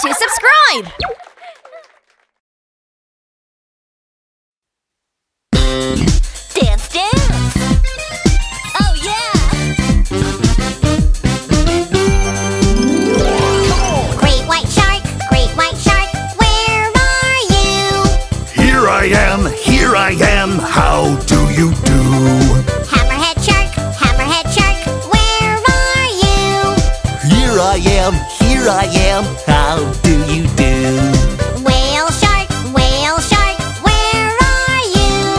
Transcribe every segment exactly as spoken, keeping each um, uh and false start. to subscribe! Dance, dance! Oh, yeah! Great white shark, great white shark, where are you? Here I am, here I am, how do you do? Hammerhead shark, hammerhead shark, where are you? Here I am, here I am, how do you do? Whale shark, whale shark, where are you?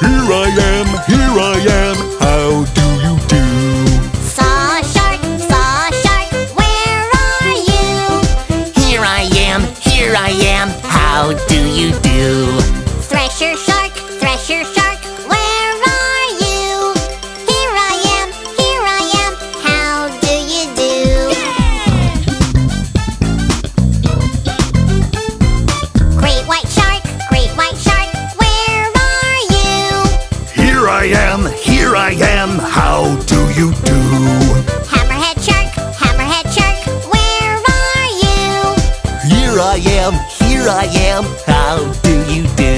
Here I am, here I am, how do you do? Saw shark, saw shark, where are you? Here I am, here I am, how do you do? Thresher shark, thresher shark, where are you? Here I am, here I am, how do you do? Great white shark, great white shark, where are you? Here I am, here I am, how do you do? Hammerhead shark, hammerhead shark, where are you? Here I am, here I am, how do you do?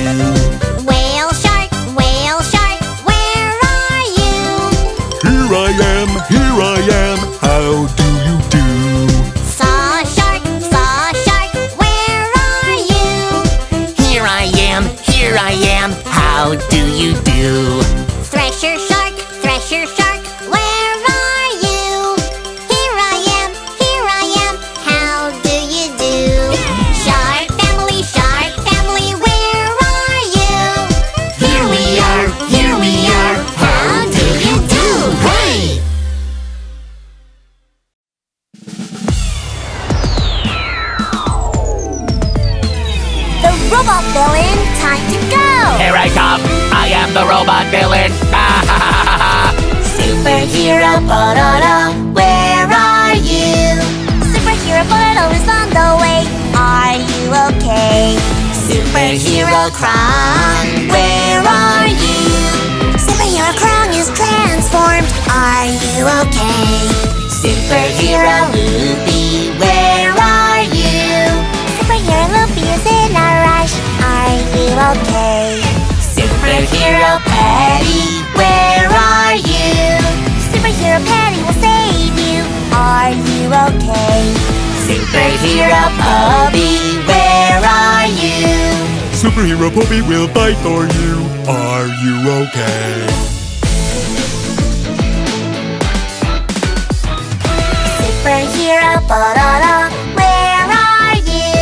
Whale shark, whale shark, where are you? Here I am, here I am, how do you do? Saw shark, saw shark, where are you? Here I am, here I am, how do you do? Thresher shark, thresher shark, where are you? Here I am, here I am, how do you do? Shark family, shark family, where are you? Here we are, here we are, how do you do? Hey! The robot villain, time to go! Here I come, I am the robot villain. Superhero Pororo, where are you? Superhero Pororo is on the way, are you okay? Superhero Crong, where are you? Superhero Crong is transformed, are you okay? Superhero Loopy, where are you? Superhero Loopy is in a rush, are you okay? Superhero Petty, where are you? Superhero Penny will save you, are you okay? Superhero Poby, where are you? Superhero Poby will fight for you, are you okay? Superhero Pororo, where are you?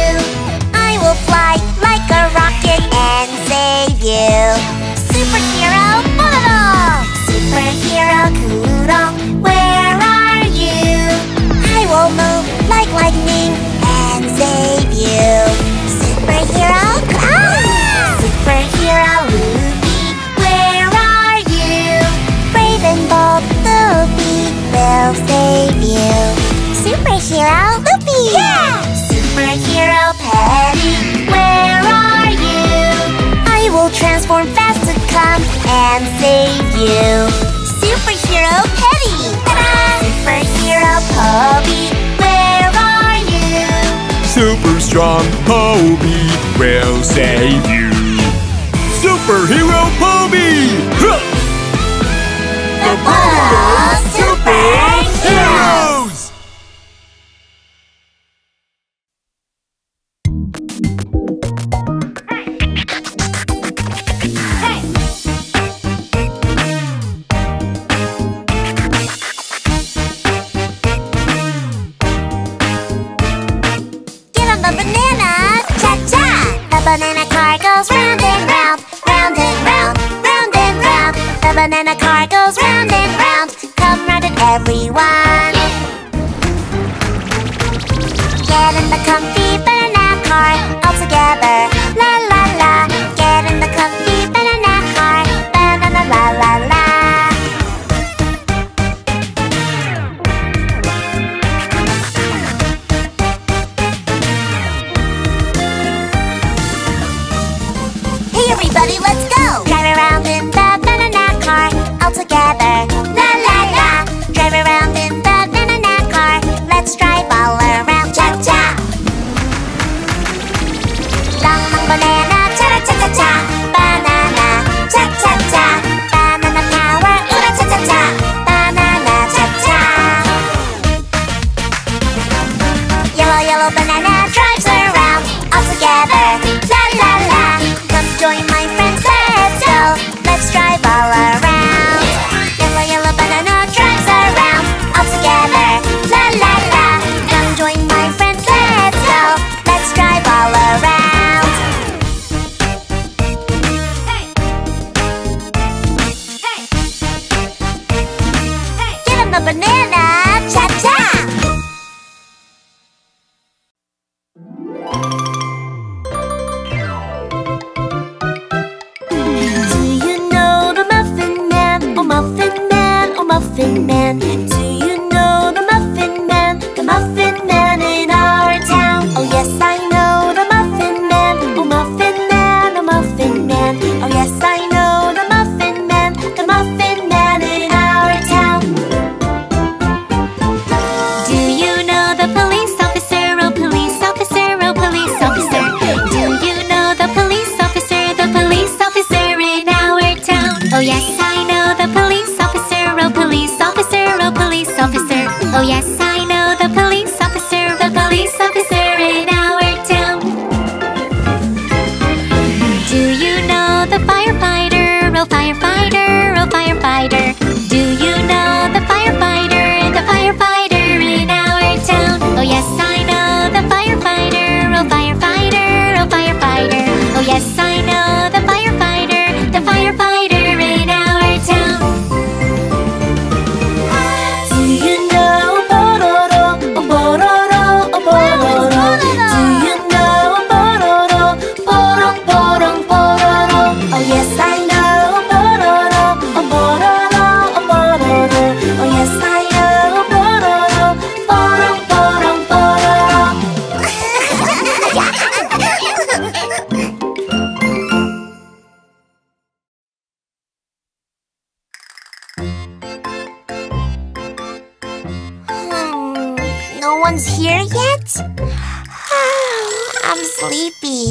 I will fly like a rocket and save you. Superhero Pororo! Superhero Kudo, where are you? I will move like lightning and save you. Superhero Crong! Superhero Loopy, where are you? Brave and bold Loopy will save you. Superhero Loopy! Yeah! Superhero Petty, where are you? I will transform fast to come and save you. Superhero Petty! Superhero Poby, where are you? Super strong Poby will save you. Superhero Poby! The Pororo Superheroes! Banana car goes round and round, round and round, round and round. The banana car goes round and round. Come round it, everyone. Get in the comfy banana car, all together, la la la. Get in the comfy banana car, banana la la la. Everybody, let's go! Drive around in the banana car, all together, la la la! Drive around in the banana car, let's drive all around, cha-cha! banana, cha-cha! Do you know the Muffin Man? Oh, Muffin Man, oh, Muffin Man. Do you know the Muffin Man? The Muffin Man in our town. Oh, yes, I know the Muffin Man. Oh, Muffin Man, oh, Muffin Man. Oh, yes, I know the Muffin Man. The Muffin Man in our town. Do you know the police officer? Oh, police officer, oh, police officer. Do you know the police officer? The police officer in our town. Oh, yes, I know the police officer. Oh, police officer, oh, police officer. Oh, yes, I know the police officer. The police officer in our town. Do you know the firefighter? Oh, firefighter, oh, firefighter. Do you know the firefighter? The firefighter in our town. Oh, yes, I know the firefighter. Oh, firefighter, oh, firefighter. Oh, yes, I know the firefighter. The firefighter in our town. Do you know Bororo? Oh, Bororo, oh, Bororo. Do you know Bororo? Borong, Borong, Bororo. Oh, yes, I know Bororo. Oh, Bororo, oh, Bororo. Oh, yes, I know Bororo. Borong, Borong, Bororo. Hmm, no one's here yet? I'm sleepy.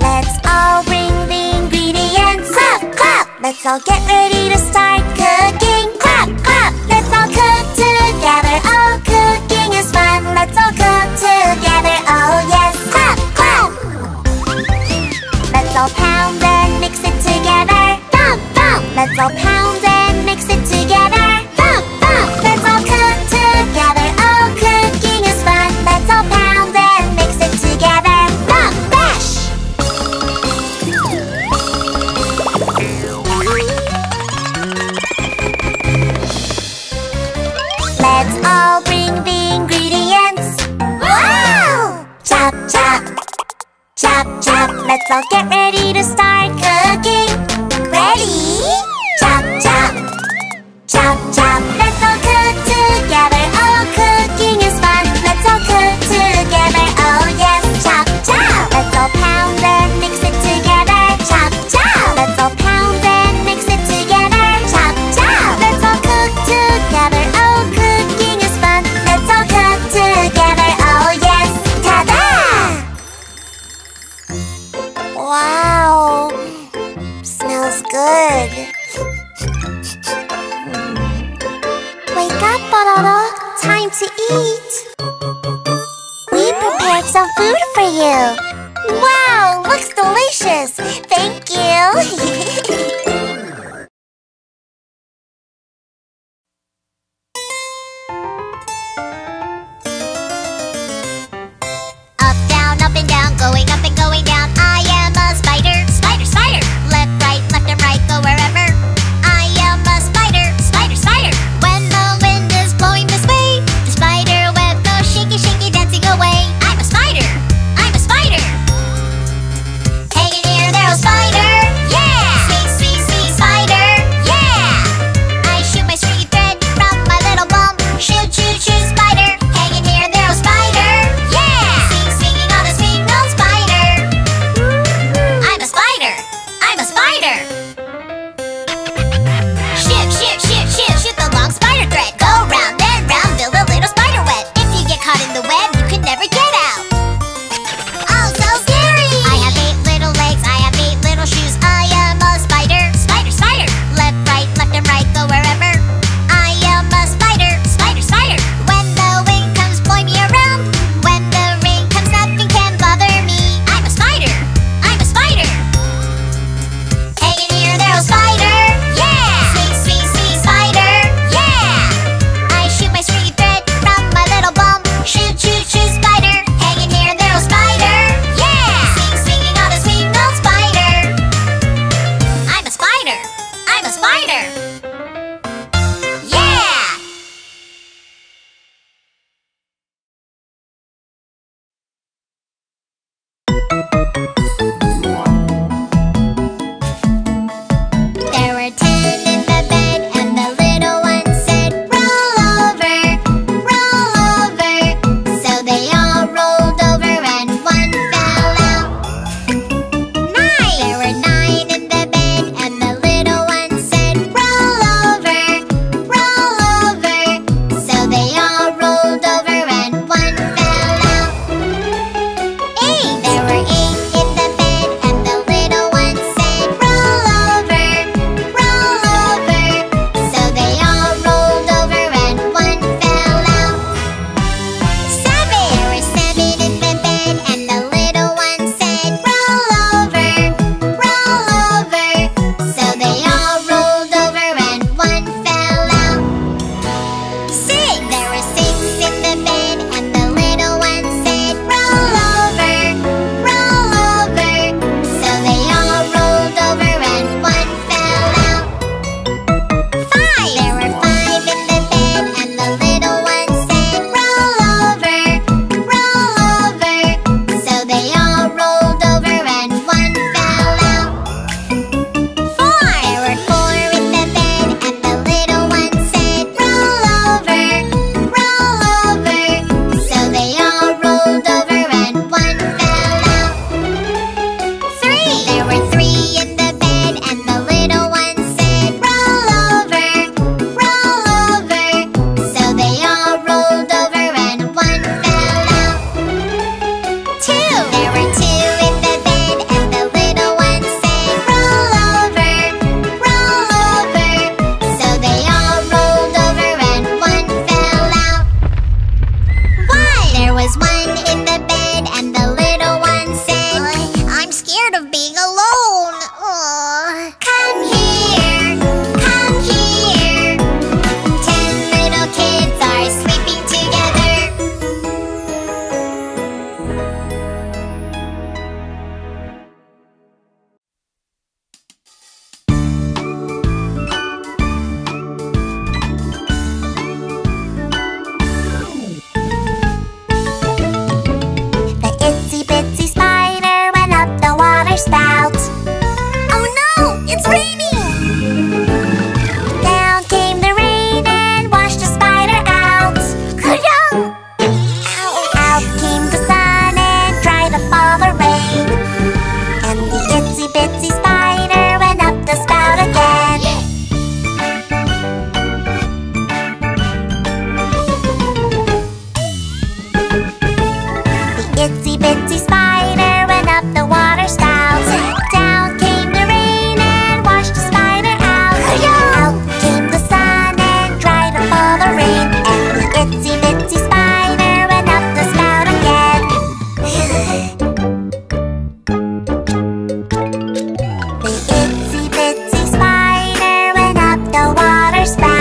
Let's all bring the ingredients. Clap, clap. Let's all get ready to start cooking. Clap, clap. Let's all cook together. Oh, cooking is fun. Let's all cook together. Oh, yes. Clap, clap. Let's all pound and mix it together. Thump, thump. Let's all pound and mix it together. Thump, thump. Let's all cook together. Oh, cooking is fun. Let's all pound and mix it together. Thump, bash. Let's all bring the ingredients. Wow! Chop, chop, chop, chop. Let's all get ready to start cooking. Ready? Chop, chop, chop, chop. Let's all cook together. Oh, cooking is fun. Let's all cook together. Oh, yes. Chop, chop. Let's all pound and mix it together. Chop, chop. Let's all pound and mix it together. Chop, chop. Let's all cook together. Oh, cooking is fun. Let's all cook together. Oh, yes. Ta-da! Wow, smells good. Wake up, Bororo. Time to eat. We prepared some food for you. Wow, looks delicious. Thank you. Up, down, up and down, going up and going down. I am a spider, spider, spider. Left, right, left and right, go wherever. I am a spider, spider, spider. When the wind is blowing this way, the spider web goes shaky, shaky, dancing away. I'm a spider, I'm a spider. Hey in the air, there, oh spider. Yeah! Sweet, sweet, sweet spider. Yeah! I shoot my stringy thread from my little bum. Shoot, shoot, shoot, spider. Hanging here, there, oh spider. Yeah! Swing, swinging on the string, oh spider. Itsy bitsy spider went up the water spout. Down came the rain and washed the spider out. Out came the sun and dried up all the rain. And the itsy bitsy spider went up the spout again. The itsy bitsy spider went up the water spout.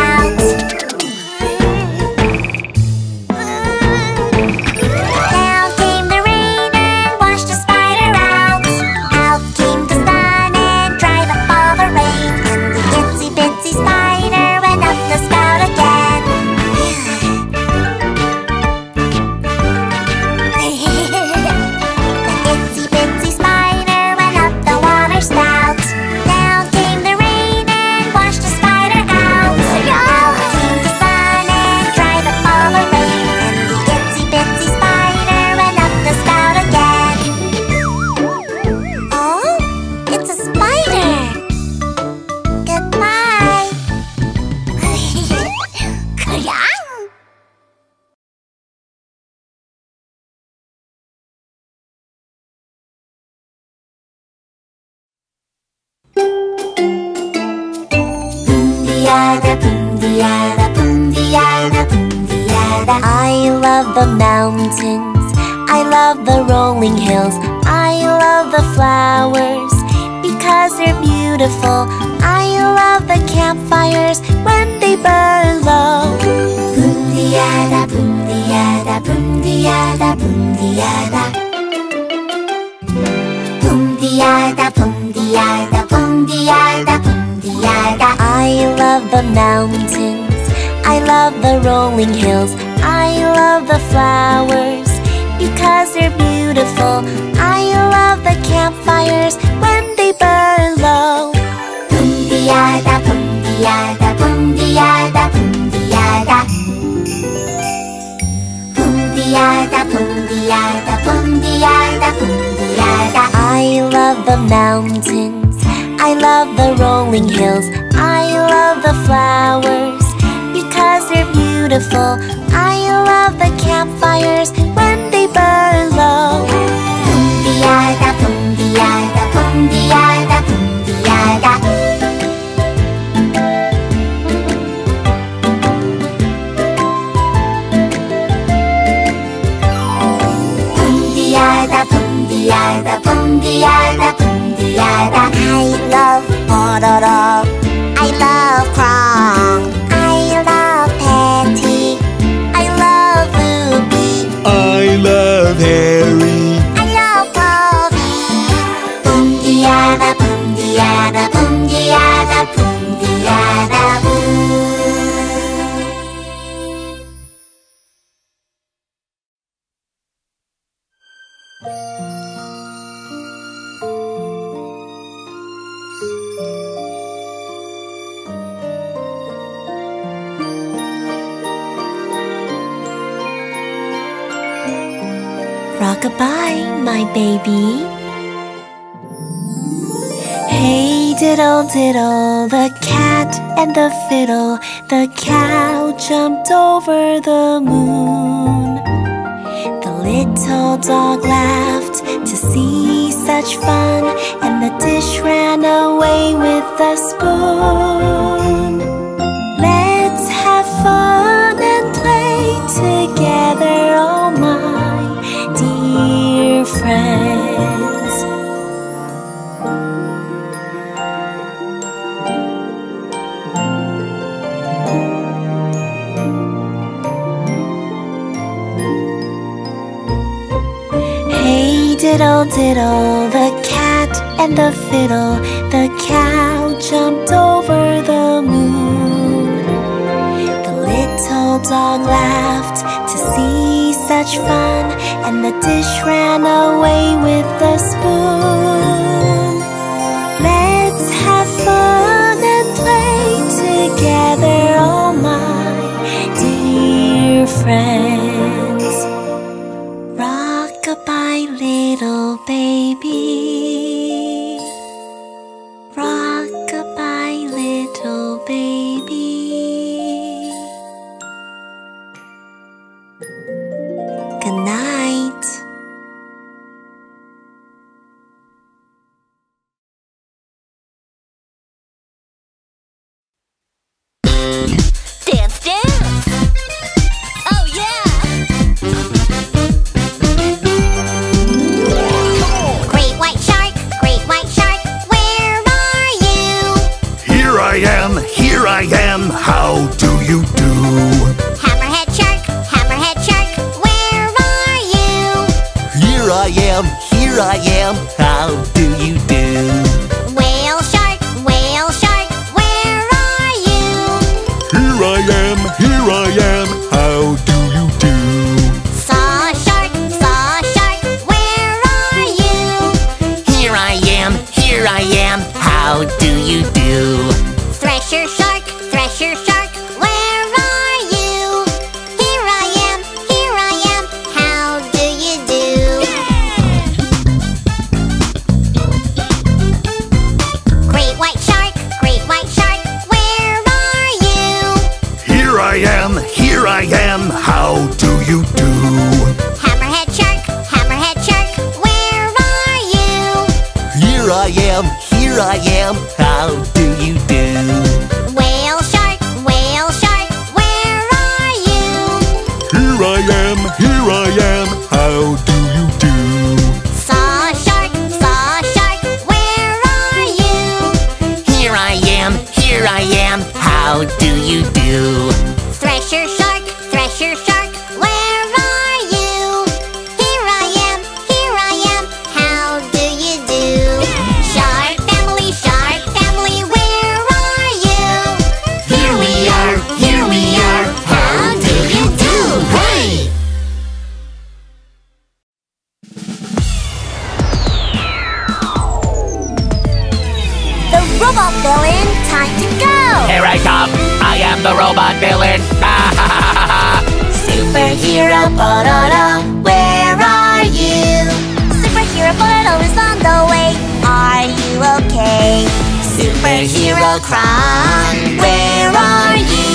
I love the mountains, I love the rolling hills, I love the flowers because they're beautiful. I love the campfires when they burn low. Boom-de-yada, boom-de-yada, boom-de-yada, boom-de-yada. Boom-de-yada, boom-de-yada, boom-de-yada, boom-de-yada. I love the mountains, I love the rolling hills, I love the flowers because they're beautiful. I love the campfires when they burn low. Boom-de-yada, boom-de-yada, boom-de-yada, boom-de-yada. Boom-de-yada, boom-de-yada, boom-de-yada, boom-de-yada. I love the mountains, I love the rolling hills, I love the flowers because they're beautiful. I love the campfires when they burn low. Boom-de-yada, boom-de-yada, boom-de-yada, boom-de-yada. Boom-de-yada, boom-de-yada, boom-de-yada, boom-de-yada. I love Kudo, I love Crong, I love Harry, I love Poby. Boom-de-yada, boom-de-yada, boom-de-yada, boom-de-yada, baby. Hey diddle diddle, the cat and the fiddle, the cow jumped over the moon. The little dog laughed to see such fun, and the dish ran away with the spoon. Let's have fun and play together, oh my dear friends. Hey diddle diddle, the cat and the fiddle, the cow jumped over the moon. The little dog laughed to see such fun, and the dish ran away with the spoon. Let's have fun and play together, oh my dear friends. Rock-a-bye, little baby. Rock-a-bye, little baby. Good night. I am, here I am, how do you do? Whale shark, whale shark, where are you? Here I am, here I am, how do you do? Saw shark, saw shark, where are you? Here I am, here I am, how do you do? Thresher shark, thresher shark, how do you do? Hammerhead shark, hammerhead shark, where are you? Here I am, here I am, how do you do? Whale shark, whale shark, where are you? Here I am, here I am, how do you do? Saw shark, saw shark, where are you? Here I am, here I am, how do you do? Thresher shark, thresher shark, where are you? Here I am, here I am, how do you do? Yeah! Shark family, shark family, where are you? Here we are, here we are, how do you do? Hey! The robot villain, time to go! Here I come, I am the robot villain! Superhero Pororo, where are you? Superhero Pororo is on the way, are you okay? Superhero Crong, where are you?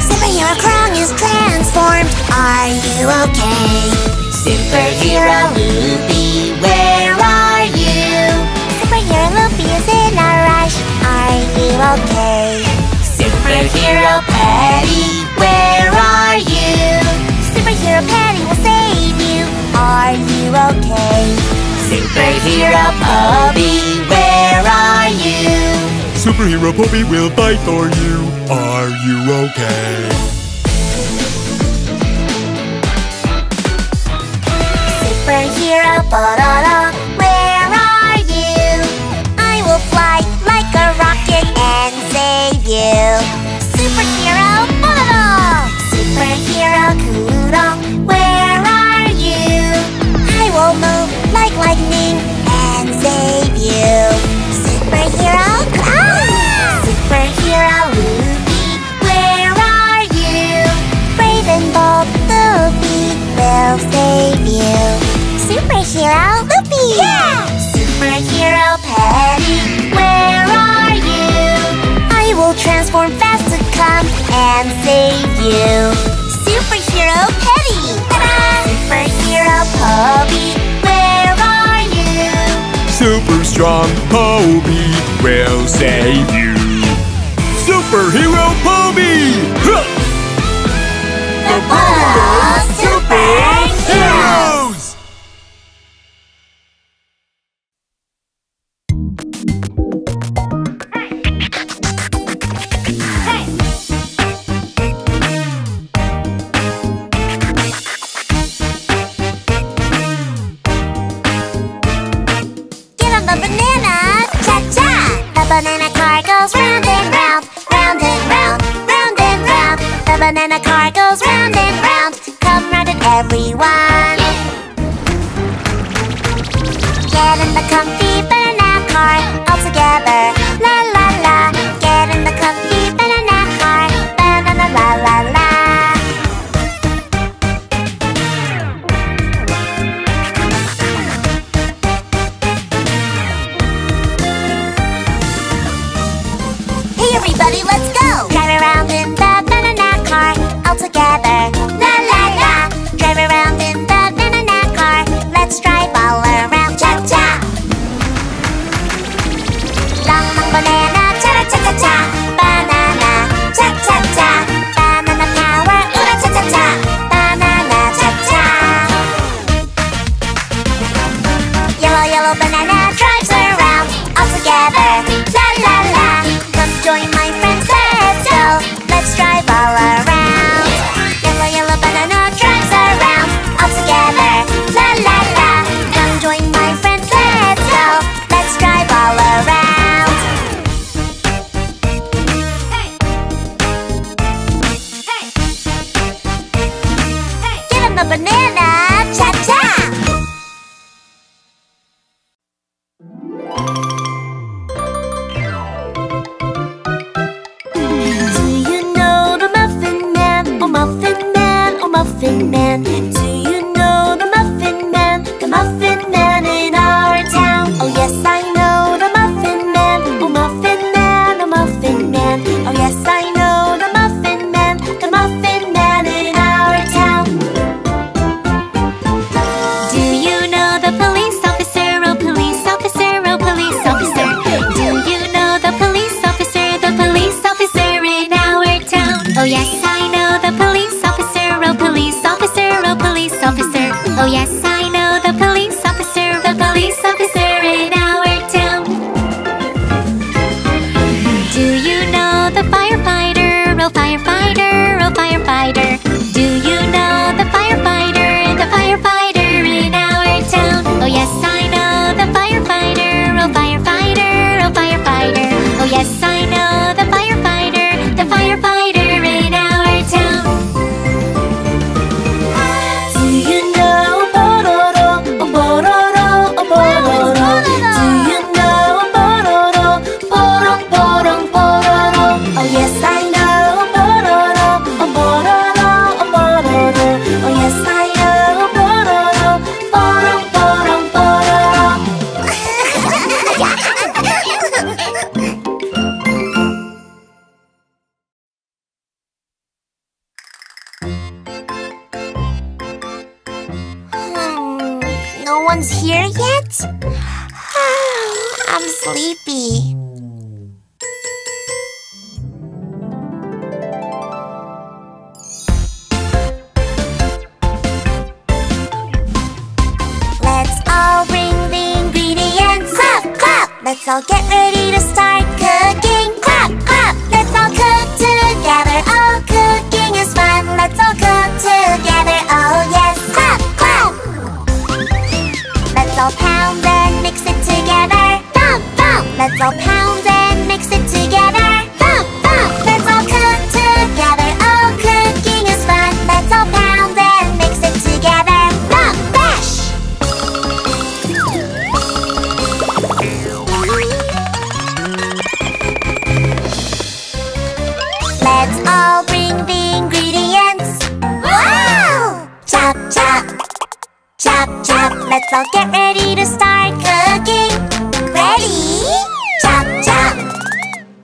Superhero Crong is transformed, are you okay? Superhero Loopy, where are you? Superhero Loopy is in a rush, are you okay? Superhero Petty, where are you? Superhero Penny will save you, are you okay? Superhero Poby, where are you? Superhero Poby will fight for you, are you okay? Superhero Pororo, where are you? I will fly like a rocket and save you. Superhero Pororo! Superhero Kudo, where are you? I will move like lightning and save you. Superhero Crong! Superhero Loopy, where are you? Brave and bold Loopy will save you. Superhero Loopy! Yeah! Superhero Petty, where are you? I will transform fast to come and save you. Superhero Petty! Superhero Poby, where are you? Super strong Poby will save you. Superhero Poby! The Pororo Superheroes! Banana car goes round and round, round and round, round and round. The banana car goes round and round. Come round it, everyone. Get in the comfy banana car, all together, la la la. Get in the comfy banana car, banana la la la. Let's go! Drive around in the banana car, all together. yes, I know the police officer, the police officer in our town. Do you know the firefighter, oh firefighter, oh firefighter? Do you know the firefighter, the firefighter in our town? Oh yes, I know the firefighter, oh firefighter, oh firefighter. Oh yes, I know the firefighter, the firefighter in our town. Sleepy. Let's all bring the ingredients. Clap, clap. Let's all get ready to start cooking. Clap, clap. Let's all cook together. Oh, cooking is fun. Let's all cook together. Oh, yes. Clap, clap. Let's all pound and mix it together. Let's all pound and mix it together. Bump, bump. Let's all cook together. Oh, cooking is fun. Let's all pound and mix it together. Bump, bash. Let's all bring the ingredients. Wow! Chop, chop. Chop, chop. Let's all get ready to start cooking. Ready? Chop, chop,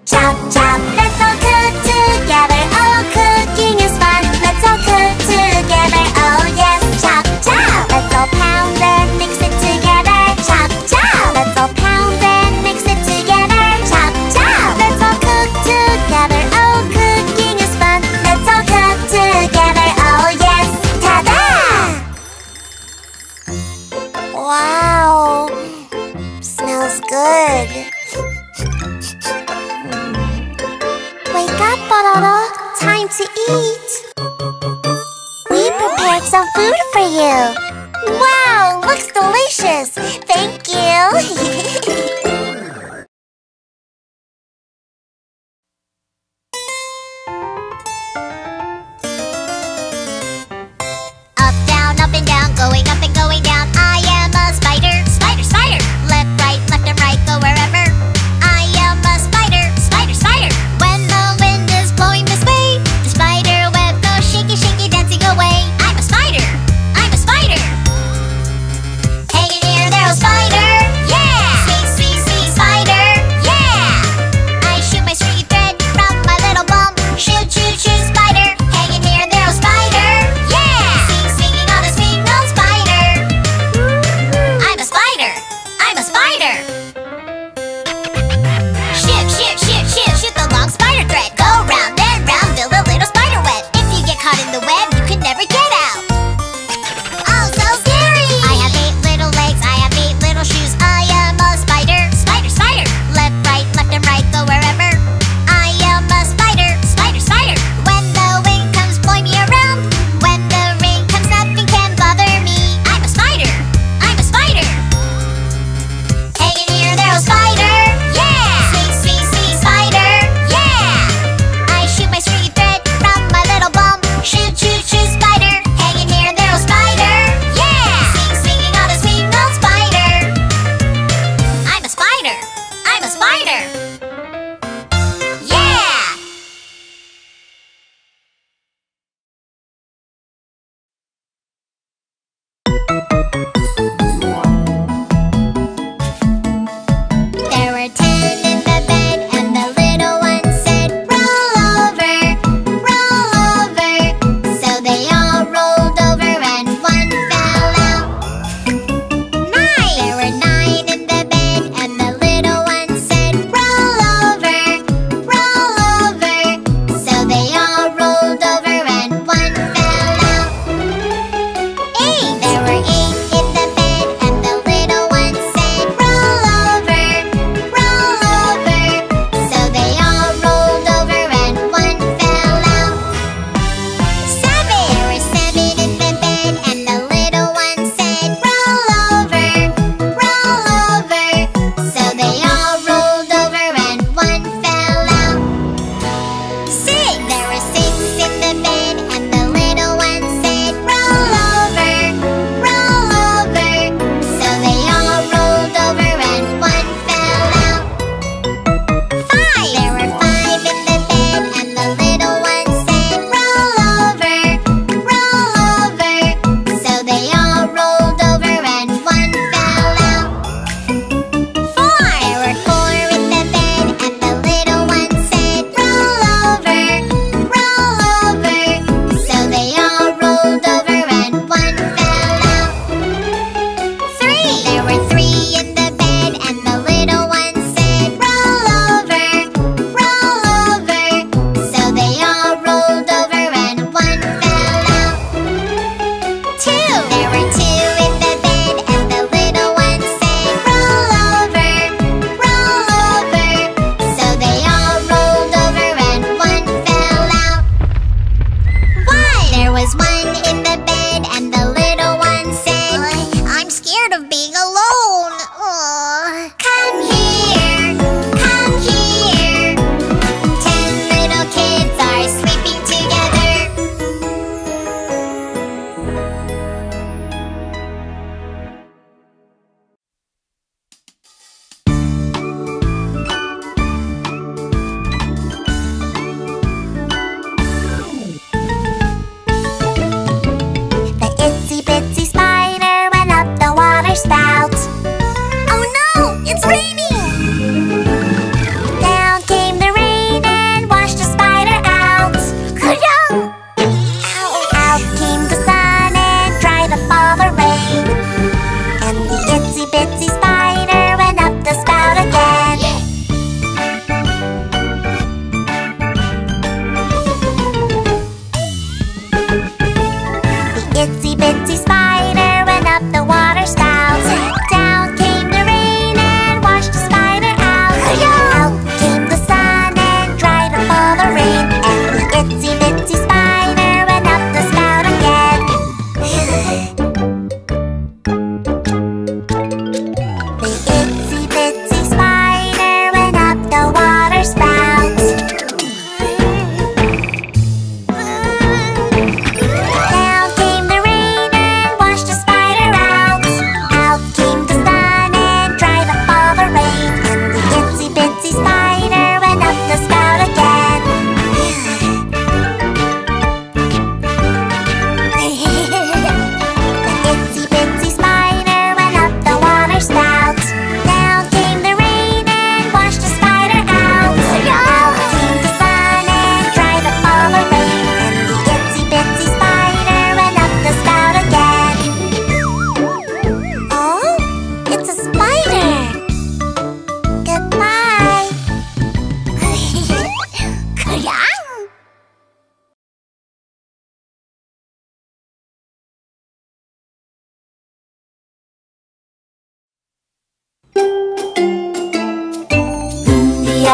chop, chop. Let's all cook together. Oh, cooking is fun. Let's all cook together. Oh, yes. Chop, chop. Let's all pound and mix it together. Chop, chop. Let's all pound and mix it together. Chop, chop. Let's all cook together. Oh, cooking is fun. Let's all cook together. Oh, yes. Ta-da! Wow. Smells good. Wake up, Pororo. Time to eat. We prepared some food for you. Wow, looks delicious. Thank you. Up, down, up and down, going up and going down. I am a spider, spider, spider. Left, right, left and right, go wherever. Spider, yeah! Sweet, sweet, sweet.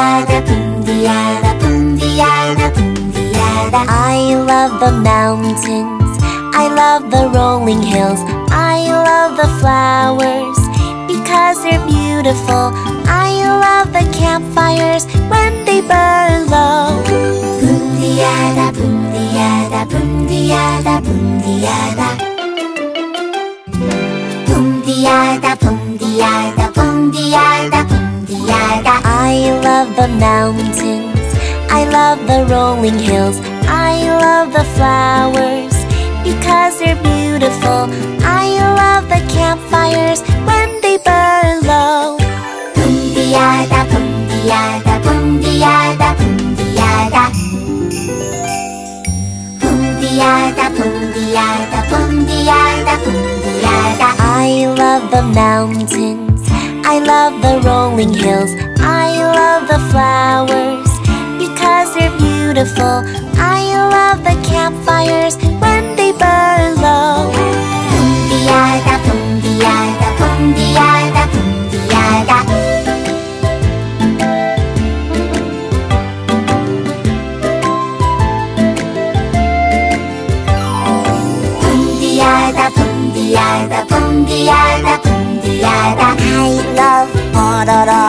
Pundiada, Pundiada, Pundiada, Pundiada. I love the mountains, I love the rolling hills, I love the flowers because they're beautiful. I love the campfires when they burn low. Pundiada, Pundiada, Pundiada, Pundiada. Pundiada, Pundiada, Pundiada, Pundiada. I love the mountains, I love the rolling hills, I love the flowers because they're beautiful. I love the campfires when they burn low. Pundiada, Pundiada, Pundiada, Pundiada. Pundiada, Pundiada, Pundiada, Pundiada. I love the mountains, I love the rolling hills, I love the flowers because they're beautiful. I love the campfires when they burn low. Pundiada, Pundiada, Pundiada, Pundiada. Pundiada, Pundiada, Pundiada. I love Kudo,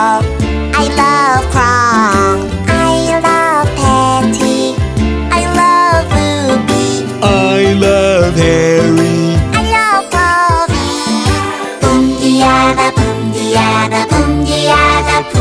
I love Crong, I love Petty, I love Loopy, I love Harry, I love Poby. Pundiada, Pundiada, Pundiada, Pundiada.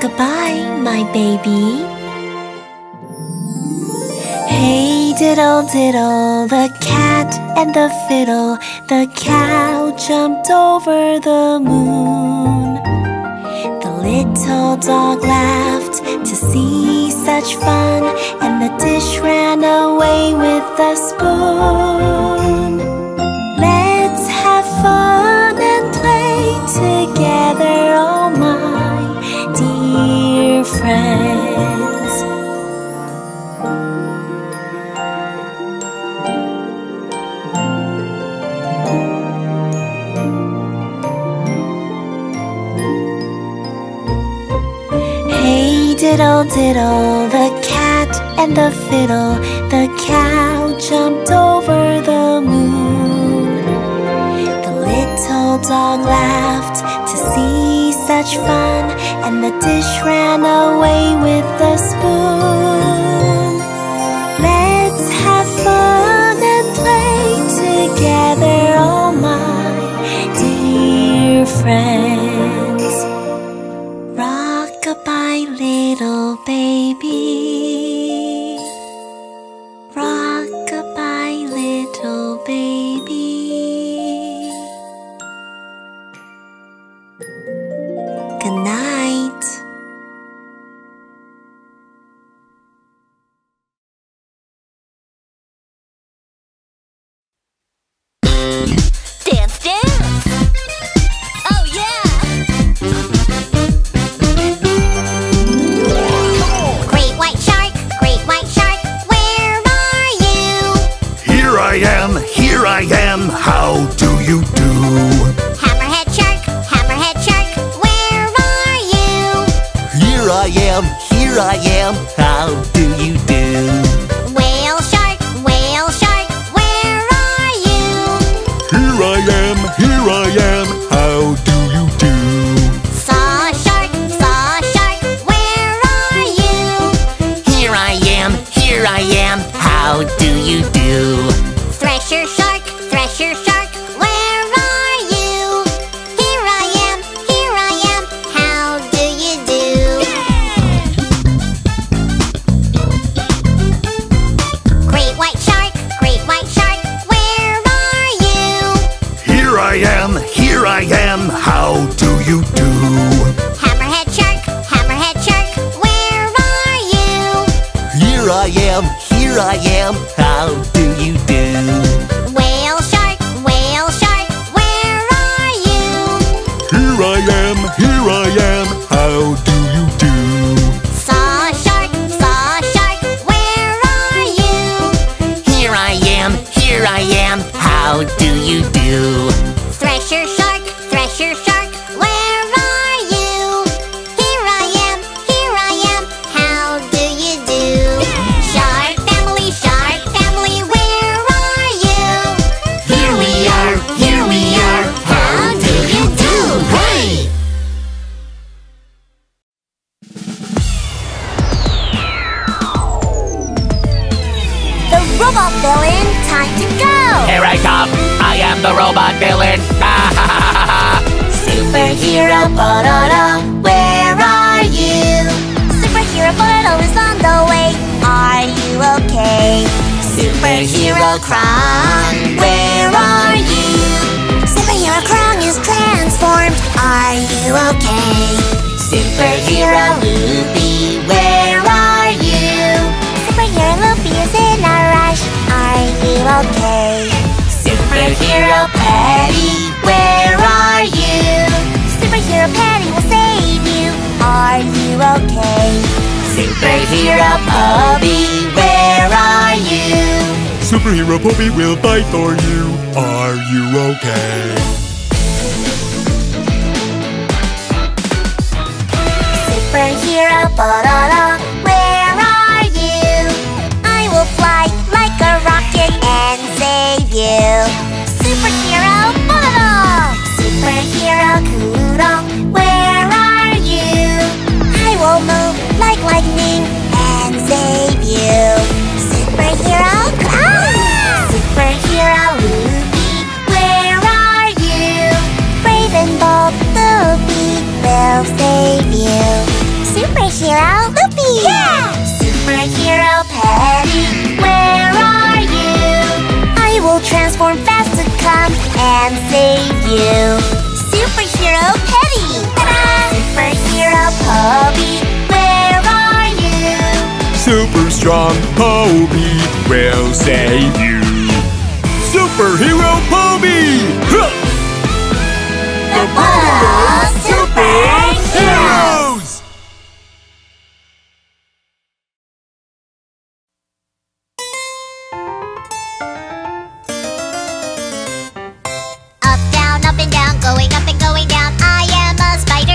Goodbye, my baby. Hey, diddle, diddle, the cat and the fiddle, the cow jumped over the moon. The little dog laughed to see such fun, and the dish ran away with the spoon. Let's have fun and play together, oh my dear friends. Hey, diddle, diddle, the cat and the fiddle, the cow jumped over the moon. The little dog laughed to see such fun, and the dish ran away with the spoon. Let's have fun and play together, oh my dear friends. Rock-a-bye, little baby. Rock-a-bye, little baby. Good night. Dance, dance. Oh yeah. Great white shark, great white shark, where are you? Here I am, here I am, how do you do? Here I am, how do you do? Whale shark, whale shark, where are you? Here I am, here I am, how do you do? Saw shark, saw shark, where are you? Here I am, here I am, how do you do? Thresher shark, thresher shark. How do you do? Hammerhead shark, hammerhead shark, where are you? Here I am, here I am, how do you do? Whale shark. Robot villain, time to go! Here I come! I am the robot villain! Superhero Pororo, where are you? Superhero Pororo is on the way, are you okay? Superhero Crong, where are you? Superhero Crong is transformed, are you okay? Superhero Loopy, where are you? Superhero Loopy is in a rush, are you okay? Superhero Petty, where are you? Superhero Penny will save you, are you okay? Superhero Poby, where are you? Superhero Poby will fight for you, are you okay? Superhero Pororo, where are you? I will fly like a rocket and save you. Superhero Pororo! Superhero Kudo, where are you? I will move like lightning and save you. Superhero Crong! Superhero Loopy, where are you? Brave and bold Loopy will save you. Superhero Loopy! Yeah! Superhero Petty, where are you? I will transform fast to come and save you. Superhero Petty! Superhero Poby, where are you? Super strong Poby will save you. Superhero Poby! Huh! The Pororo Superheroes! Spider,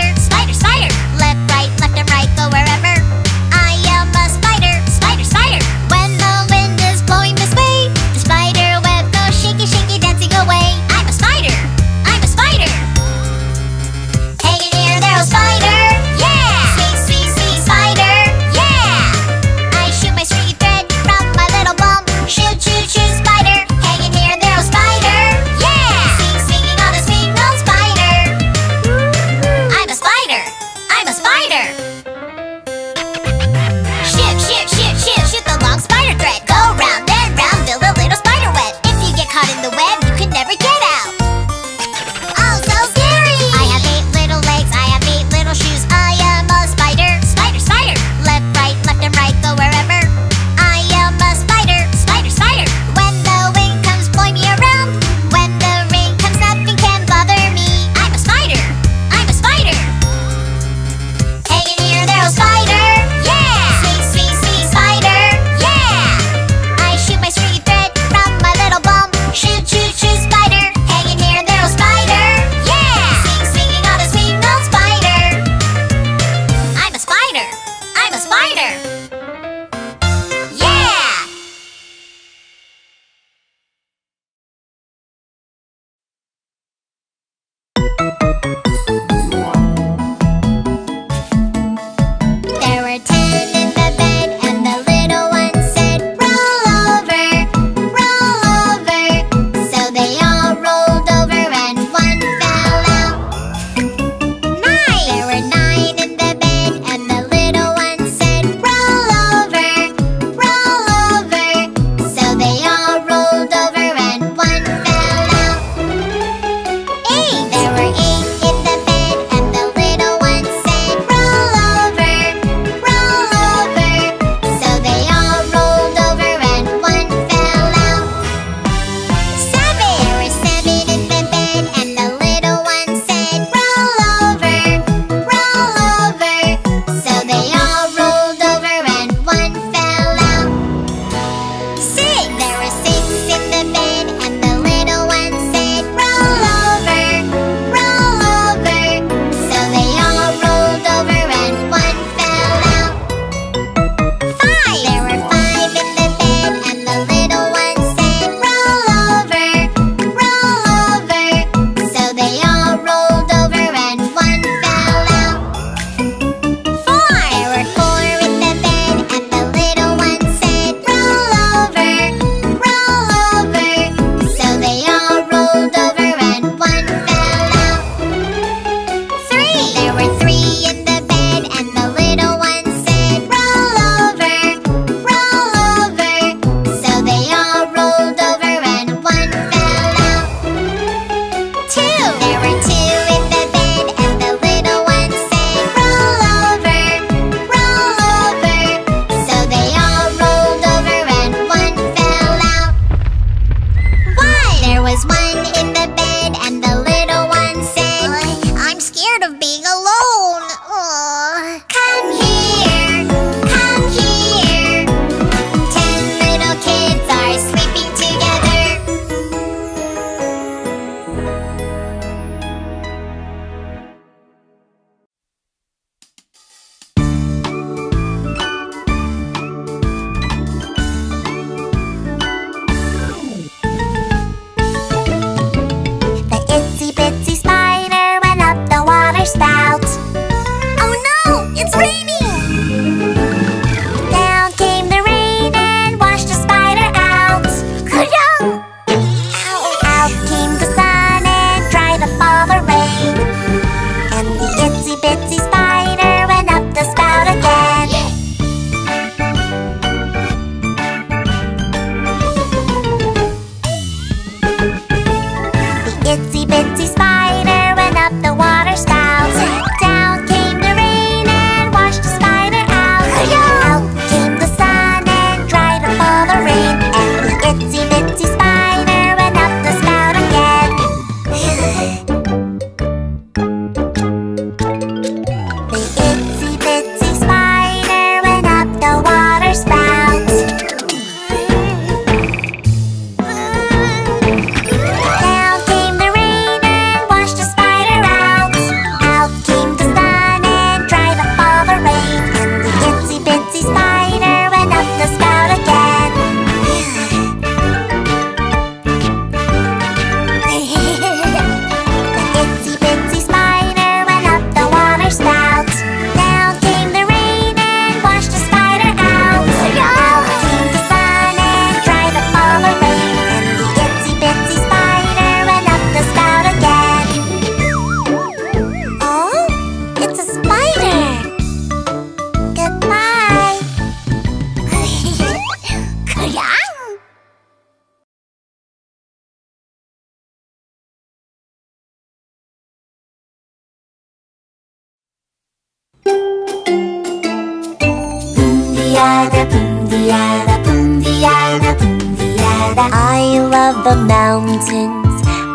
I love the mountains,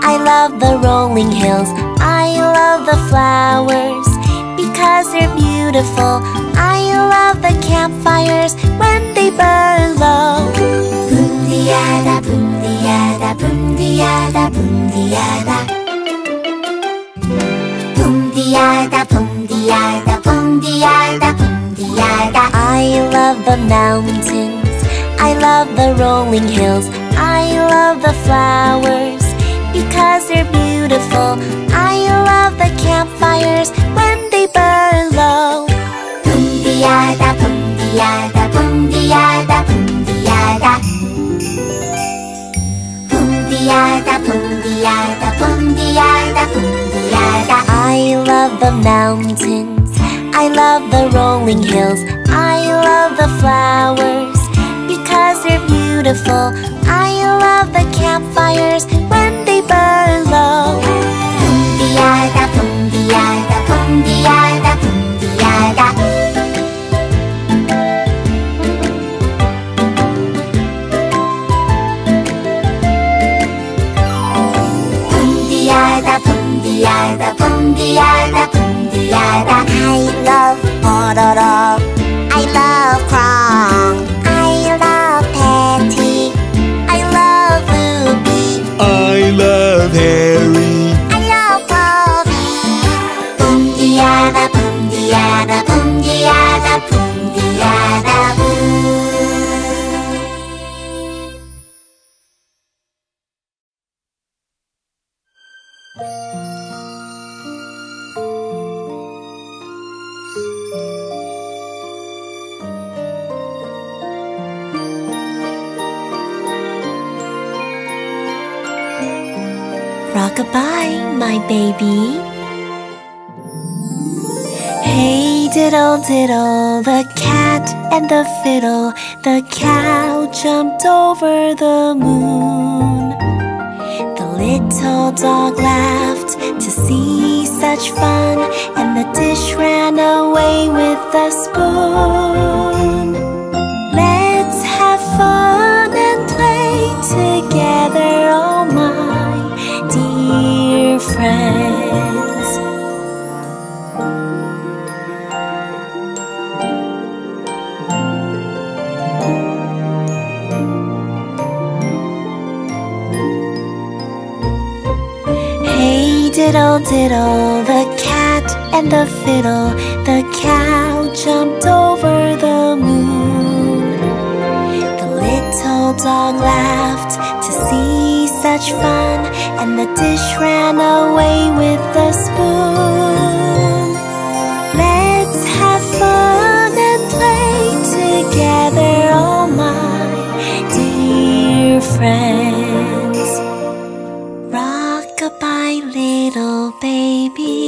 I love the rolling hills, I love the flowers because they're beautiful. I love the campfires when they burn low. Boom-de-yada, boom-de-yada, boom-de-yada, boom-de-yada, boom-de-yada, boom-de-yada, boom-de-yada, boom-de-yada. I love the mountains, I love the rolling hills, I love the flowers because they're beautiful. I love the campfires when they burn low. Boom-de-yada, boom-de-yada, boom-de-yada, boom-de-yada. Boom-de-yada, boom-de-yada, boom-de-yada, boom-de-yada. I love the mountains, I love the rolling hills, I love the flowers because they're beautiful. I love the campfires when they burn low. Boom-de-yada, boom-de-yada, boom-de-yada, boom-de-yada. Boom-de-yada, boom-de-yada. I love Kudo, I love Crong, I love Petty, I love Loopy, I love Harry, I love Poby. Boom-de-yada, boom-de-yada, boom-de-yada, boom-de-yada, boom. Rock-a-bye, my baby. Hey, diddle, diddle, the cat and the fiddle, the cow jumped over the moon. The little dog laughed to see such fun, and the dish ran away with the spoon. Let's have fun and play together, oh my dear friends. Hey, diddle, diddle, the cat and the fiddle, the cow jumped over the moon. The little dog laughed to see such fun, and the dish ran away with the spoon. Let's have fun and play together, oh my dear friends. Rock-a-bye, little baby.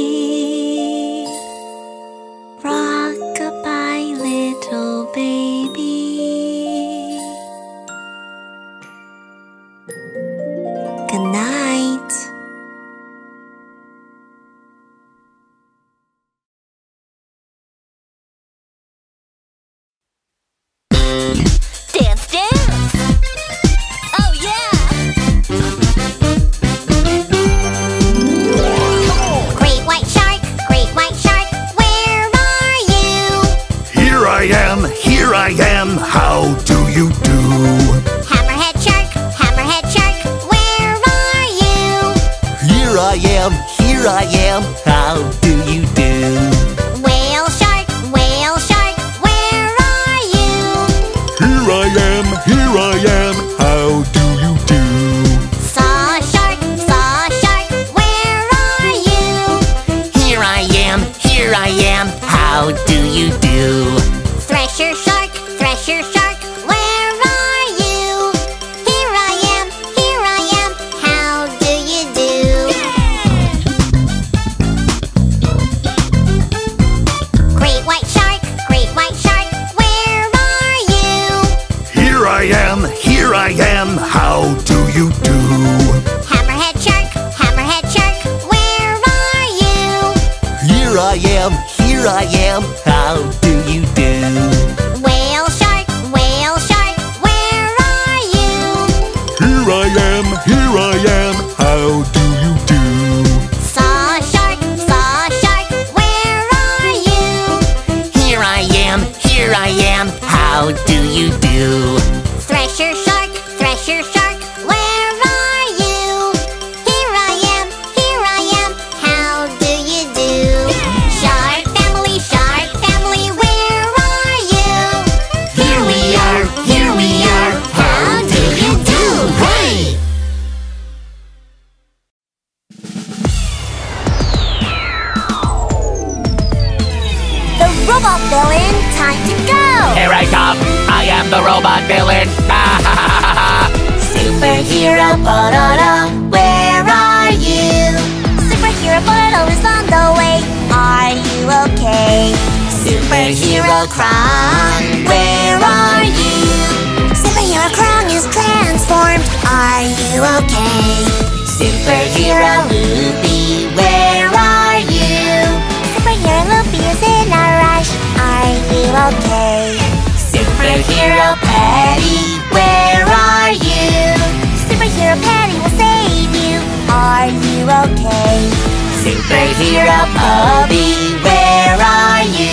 Rock-a-bye, little baby. Good night. Here I am. do you do? Thresher shark, thresher shark, where are you? Here I am, here I am, how do you do? Yeah! Shark family, shark family, where are you? Here we are, here we are, how do you do? Hey! The robot villain, time to go! Here I come, I am the robot villain. Superhero Pororo, where are you? Superhero Pororo is on the way, are you okay? Superhero Crong, where are you? Superhero Crong is transformed, are you okay? Superhero Loopy, where are you? Superhero Loopy is in a rush, are you okay? Superhero Petty, where are you? Superhero Penny will save you, are you okay? Superhero Poby, where are you?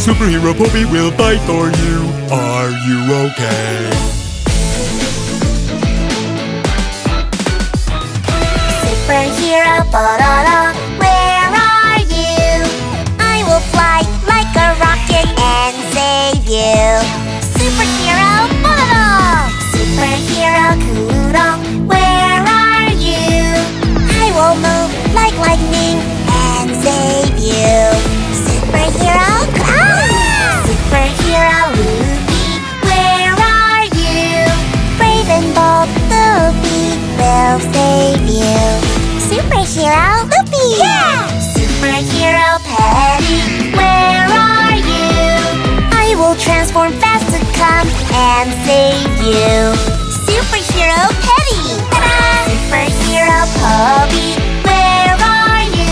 Superhero Poby will fight for you, are you okay? Superhero Pororo, where are you? I will fly like a rocket and save you. Superhero Pororo! Superhero Kudo, where are you? I will move like lightning and save you. Superhero Crong! Superhero Loopy, where are you? Brave and bold Loopy will save you. Superhero Loopy! Yeah! Superhero Petty, where are you? I will transform fast to come and save you. Superhero Petty! Superhero Poby, where are you?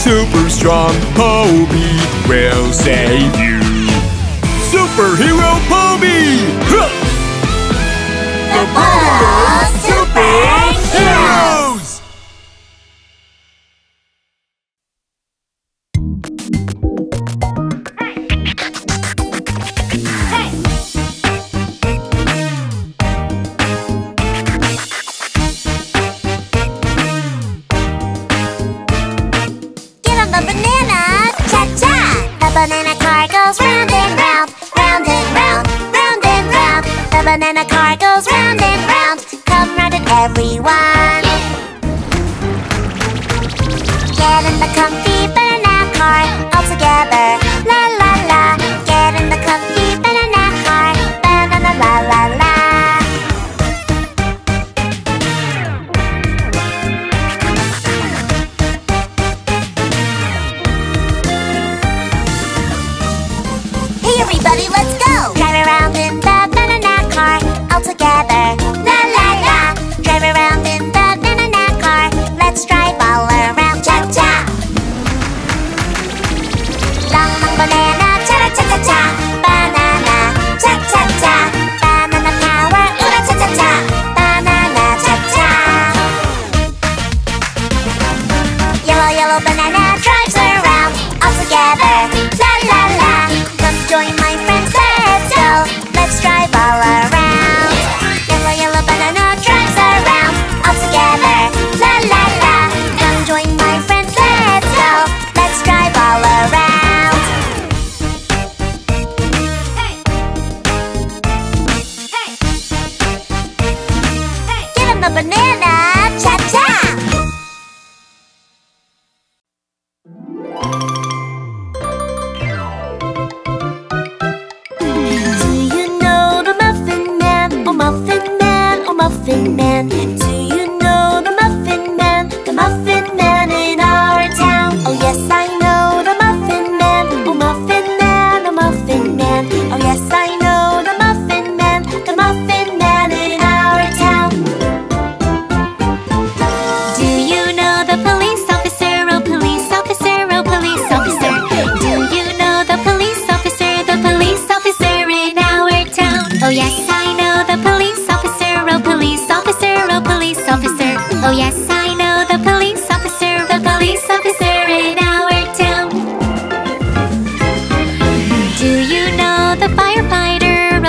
Super strong Poby will save you. Superhero Poby! Huh! The Pororo Superheroes! Banana car goes round and round, round and round, round and round. The banana car goes round and round. Come round it, everyone. Get in the comfy banana car, all together, la la la. Get in the comfy banana car, banana la la la. Everybody, let's go! Drive around in the banana car, all together, la la la. Drive around in the banana car, let's drive all around, cha cha. Long long banana, cha cha cha cha. Banana, cha cha cha. Banana power, ooh cha cha cha. Banana, cha cha. Yellow yellow banana drives around, all together, la la la. Come join my friends, let's go. Let's drive all around. Yellow, yellow banana drives around, all together, la la la. Come join my friends, let's go. Let's drive all around. Hey. Hey. Hey. Give him a banana, cha-cha. Muffin Man, do you know the Muffin Man? The Muffin Man in our town. Oh yes, I know the Muffin Man. Oh Muffin Man, oh Muffin Man. Oh yes, I know the Muffin Man. The Muffin Man in our town. Do you know the police officer? Oh police officer, oh police officer. Do you know the police officer? The police officer in our town. Oh yes, I know the police officer. Oh police officer, oh police officer. Oh yes, I know the police officer, the police officer in our town. Do you know the firefighter?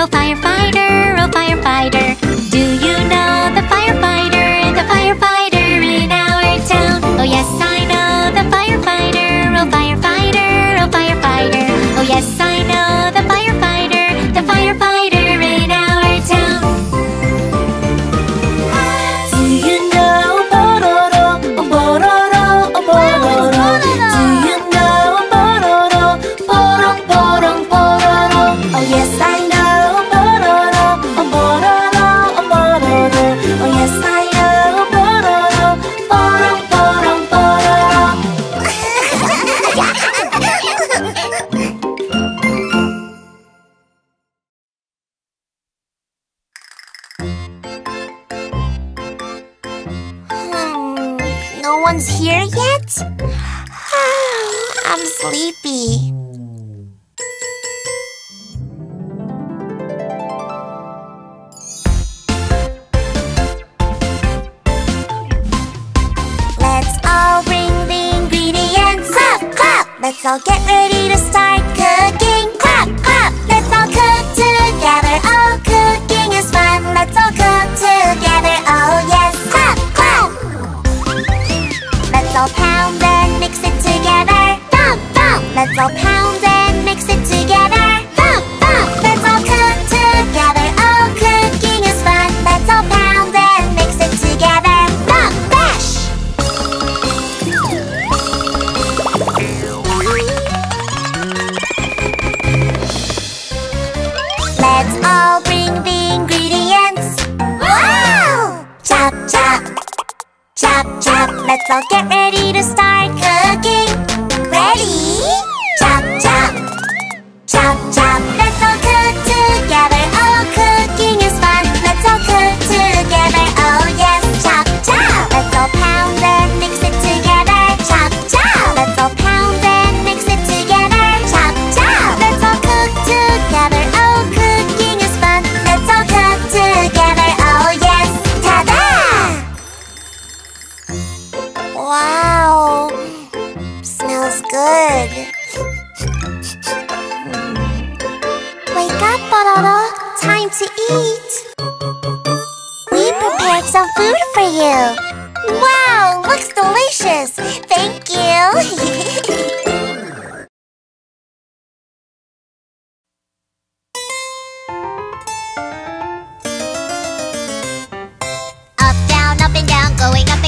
no one's here yet? I'm sleepy. Let's all bring the ingredients. Clap, clap. Let's all get ready to start cooking. Clap, clap. Let's all cook together. All cooking is fun. Let's all cook together. Oh yes. Clap, clap. Let's all pound and mix it together. Thump, thump. Let's all pound and mix it together. Thump, thump. Let's all cook together. All cooking is fun. Let's all pound and mix it together. Thump, bash. Let's all bring the ingredients. Wow! Chop, chop. Chop, chop. Let's all get ready to start cooking. Ready? Chop, chop. Chop, chop. Let's all cook together. All cooking is fun. Let's all cook together. Oh yes. Chop, chop. Let's all pound and mix it together. Chop, chop. Let's all pound and mix it together. Chop, chop. Let's all cook together. All cooking is fun. Let's all cook together. Oh yes. Ta-da! Wow, smells good. Wake up, Pororo. Time to eat. We prepared some food for you. Wow, looks delicious. Thank you. Up, down, up and down, going up.